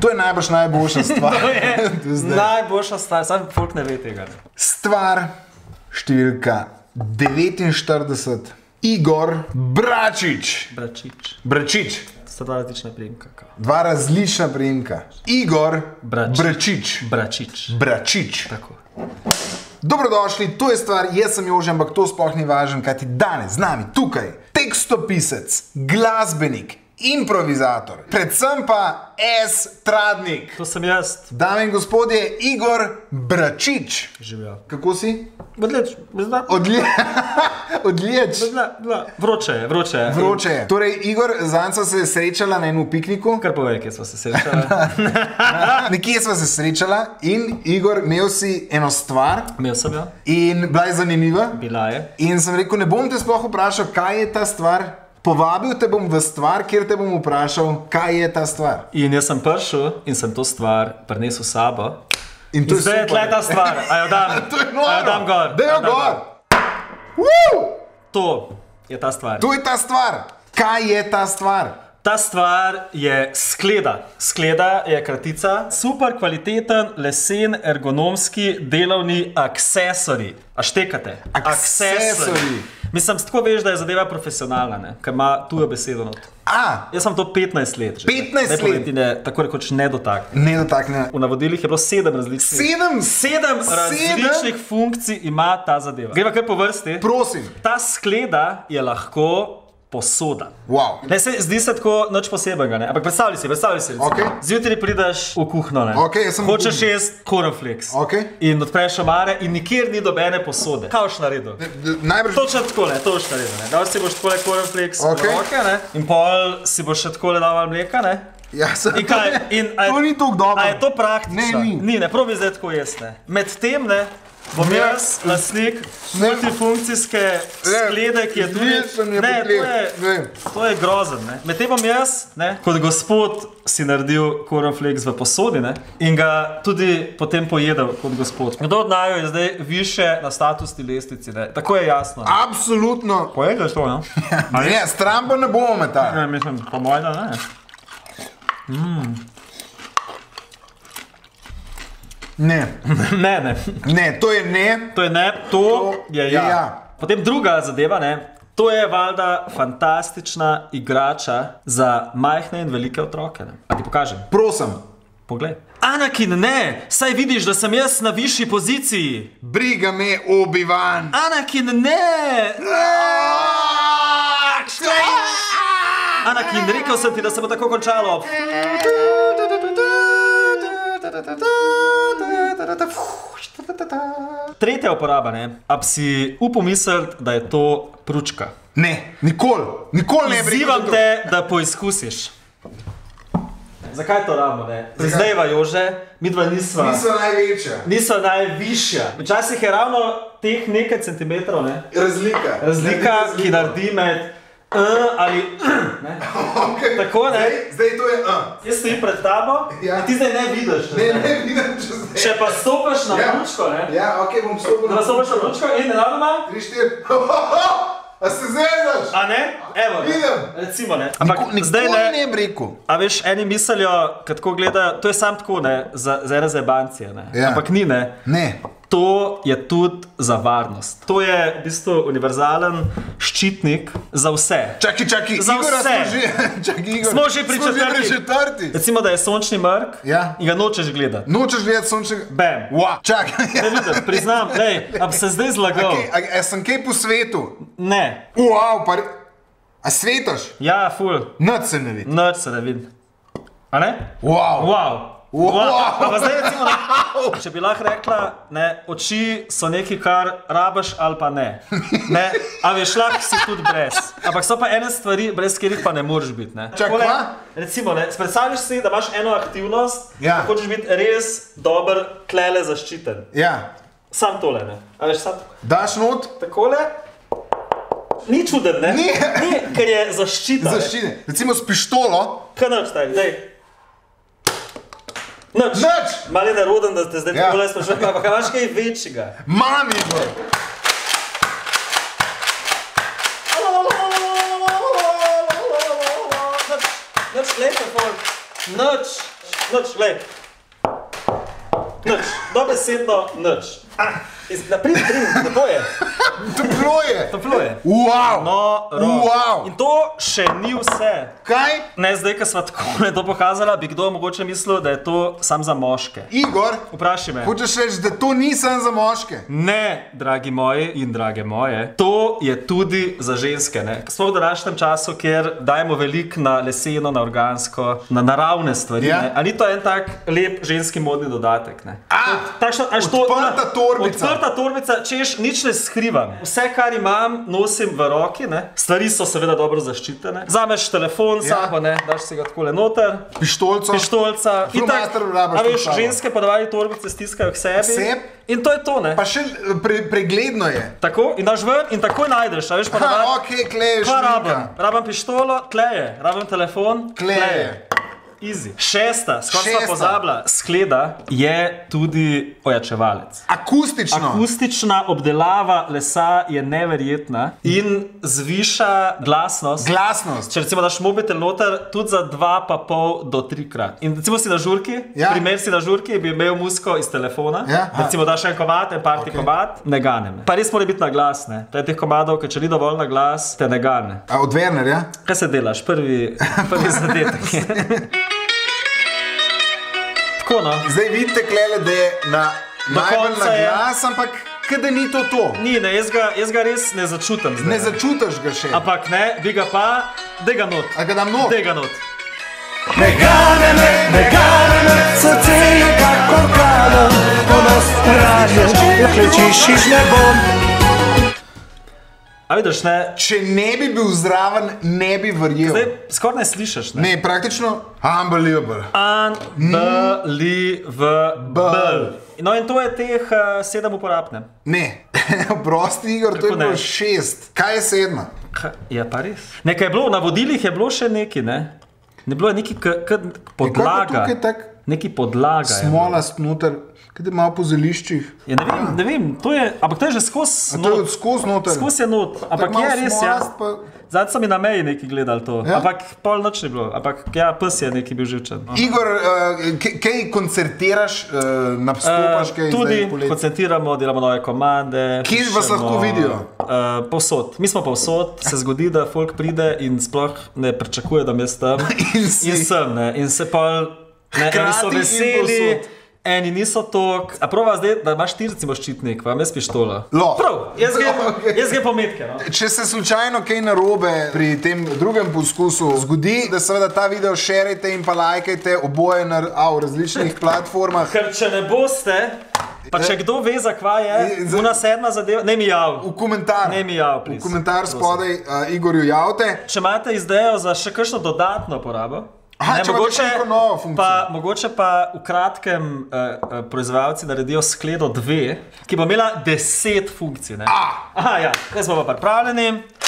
To je najbrž najboljša stvar. Najboljša stvar, sam folk ne ve tega. Stvar številka 49, Igor Bračič. Bračič. Sta dva različna prejemka. Dva različna prejemka. Igor Bračič. Bračič. Tako. Dobrodošli, to je stvar, jaz sem Jože, ampak to sploh ni važno, kaj ti danes z nami tukaj tekstopisec, glasbenik, improvizator, predvsem pa estradnik. To sem jaz. Dame in gospodje, Igor Bračič. Živjo. Kako si? Odlič. Odlič. Vroče je, vroče je. Vroče je. Torej, Igor, zanj sva se srečala na enem pikniku. Kar povej, kje sva se srečala. Nekje sva se srečala in, Igor, imel si eno stvar. Imel sem jo. In bila je zanimiva. Bila je. In sem rekel, ne bom te sploh vprašal, kaj je ta stvar. Povabil te bom v stvar, kjer te bom vprašal, kaj je ta stvar. In jaz sem prišel in sem to stvar prinesel s sabo. In zdaj je tle ta stvar, a jo dam. To je noro. A jo dam gor. Daj jo gor. To je ta stvar. To je ta stvar. Kaj je ta stvar? Ta stvar je skleda. Skleda je kratica. Super kvaliteten, lesen, ergonomski, delovni aksesorij. A štekate? Aksesorij. Mislim, tako veš, da je zadeva profesionalna, ker ima tujo besedo not. Jaz sem to 15 let. 15 let? Ne, tako rekoč ne dotaknem. Ne dotaknem. V navodilih je bilo 7 različnih. 7? 7 različnih funkcij ima ta zadeva. Greva kar po vrsti. Prosim. Ta skleda je lahko posoda. Wow. Ne, zdi se tako nič posebnega, ne? Ampak predstavljaj si. Zjutraj prideš v kuhno, ne? Hočeš jesti cornflakes. In odpreš omare in nikjer ni dobene posode. Kaj boš naredil? Točno tako, ne? To boš naredil, ne? Dal si boš takole cornflakes v roke, ne? In pol si boš še takole dal malo mleka, ne? To ni tako dobro. A je to praktično? Ne, ni. Ni, ne? Probi zdaj tako jesti, ne? Med tem, ne? Bom jaz lastnik multifunkcijske sklede, ki je tudi... Ne, to je grozen, ne. Med tem bom jaz, ne, kot gospod si naredil cornflakes v posodi, ne, in ga tudi potem pojedel kot gospod. Kdo od naju je zdaj više na statusni lestvici, ne. Tako je jasno. Absolutno. Pojedeš to, ne? Ne, stran pa ne bomo metali. Ne, mislim, po moj da ne. Ne, to je ne. To je ne, to je ja. Potem druga zadeva, ne. To je valjda fantastična igrača za majhne in velike otroke, ne. A ti pokažem? Prosim. Poglej. Anakin, ne, saj vidiš, da sem jaz na višji poziciji. Briga me, Obi-Wan. Anakin, ne. Anakin, rekel sem ti, da se bo tako končalo. Tretja uporaba, ne? Ab si upal misliti, da je to pručka. Ne, nikoli, nikoli ne bi rekel to. Izzivam te, da poizkusiš. Zakaj to rabimo, ne? Priznajva, Jože, midva nisva... Nisva največja. Nisva najvišja. Včasih je ravno teh nekaj centimetrov, ne? Razlika. Razlika, ki naredi med... ali ne? Tako, ne? Zdaj to je Jaz stojim pred tabo in ti zdaj ne vidiš. Ne vidim, če zdaj. Če pa stopaš na pručko, ne? Ja, okej, bom stopil na pručko. Da stopaš na pručko in nenadoma... 3, 4... A se zvedaš? A ne? Evo, ne? Recimo, ne? Ampak zdaj ne... Nikoli ne bi rekel. A veš, eni mislijo, kad tako gleda, to je sam tako, ne? Za ene zajebancije, ne? Ampak ni, ne? Ne. To je tudi za varnost. To je v bistvu univerzalen ščitnik za vse. Čaki, Igora smo že pri četrti. Recimo, da je sončni mrk in ga nočeš gledati. Nočeš gledati sončnega... Bam. Čakaj. Ne vidim, priznam, lej, a se zdaj zlagal. A sem kaj po svetu? Ne. Wow, pa... A svetaš? Ja, ful. Noč se ne vidi. A ne? Wow. Če bi lahko rekla, oči so nekaj, kar rabaš ali pa ne. A veš, lahko si tudi brez. Ampak so pa ene stvari, brez kjerih pa ne moraš biti. Čakva? Recimo, predstavljaš si, da imaš eno aktivnost, da hočeš biti res dober, klele zaščiten. Sam tole, ne. A veš, sam tako. Daš not? Takole. Ni čuden, ne? Ni, ker je zaščita. Zaščita. Recimo s pištolo. Kaj noč, tako, daj. Nič! Malo je naroden, da te zdaj tukaj sprašujem, ampak imaš kaj večjega. Mami, Igor! Nič, lej tako, nič. nič, glej. Nič, dobesedno nič. Toplo je. Toplo je. Wow. Wow. In to še ni vse. Kaj? Ne, zdaj, ko sva tako ne to pokazala, bi kdo mogoče mislil, da je to sam za moške. Igor, vpraši me. Hočeš reči, da to ni sam za moške? Ne, dragi moji in drage moje. To je tudi za ženske, ne? Smo v današnjem času, kjer dajemo veliko na leseno, na organsko, na naravne stvari, ne? A ni to en tak lep ženski modni dodatek, ne? Odprta torbica. Odprta torbica, češ, nič ne skrivam. Vse, kar imam, nosim v roki, ne. Stvari so seveda dobro zaščitene. Vzameš telefon, samo, ne, daš si ga takole noter. Pištolco. Pištolca. A veš, ženske podavali torbice stiskajo k sebi. In to je to, ne. Pa še pregledno je. Tako, in daš ven in takoj najdeš, a veš, podavali. Ha, okej, kleje, šminka. Rabam pištolo, kleje. Rabam telefon, kleje. Easy. Šesta, skoro sva pozabila, skleda je tudi ojačevalec. Akustično. Akustična obdelava lesa je neverjetna in zviša glasnost. Glasnost. Če recimo daš mobitel noter, tudi za 2,5 do 3 krat. In recimo si na žurki, primer si na žurki, bi imel muziko iz telefona. Recimo daš en komad, en party komad, ne gane me. Pa res mora biti na glas, ne. To je teh komadov, ker če ni dovolj na glas, te ne gane. A od Wernerja? Kaj se delaš? Prvi zadetek je. Zdaj vidite, klele, da je najbolj na glas, ampak kada ni to to. Ni, ne, jaz ga res ne začutam. Ne začutaš ga še. Ampak ne, bi ga pa, dej ga not. A ga dam not? Dej ga not. Ne gane me, srce je kakor kamen, ko nas ražeš, uklečiš iz nebom. A vidiš, ne? Če ne bi bil zraven, ne bi verjel. Zdaj, skoraj ne slišaš, ne? Ne, praktično unbelievable. Unbelievable. No in to je teh 7 uporabne. Ne, prosti, Igor, to je bilo 6. Kaj je 7? Ja, pa res. Nekaj je bilo, na vodilih je bilo še neki, ne? Ne bilo je neki podlaga. Neki podlaga je bilo. Smolast noter. Kaj je malo po zeliščih? Ja, ne vem, to je, ampak to je že skozi not. A to je skozi noter? Skozi je not, ampak je res, ja. Zdaj so mi na meji neki gledali to, ampak pol noč ni bilo, ampak ja, pes je neki bil živčen. Igor, kaj koncertiraš, nastopaš kaj zdaj poleti? Tudi koncertiramo, delamo nove komande. Kje vas lahko vidijo? Povsod, mi smo povsod, se zgodi, da folk pride in sploh ne pričakuje, da me stem. In sem, ne, in se pol, ne, oni so veseli. Eni niso tok, a prava zdaj, da imaš ti recimo ščitnik, vam jaz pištola. Lo. Prav, jaz gre pometke. Če se slučajno kaj narobe pri tem drugem poskusu zgodi, da seveda ta video šerajte in pa lajkajte oboje na različnih platformah. Ker če ne boste, pa če kdo ve, za kva je, ona 7 zadeva, ne mi jav. V komentar. Ne mi jav, please. V komentar spodaj Igorju javte. Če imate izdejo za še kakšno dodatno porabo, mogoče pa v kratkem proizvajalci naredijo Skledo 2, ki bo imela 10 funkcij. Aha, ja, zdaj smo pa pripravljeni.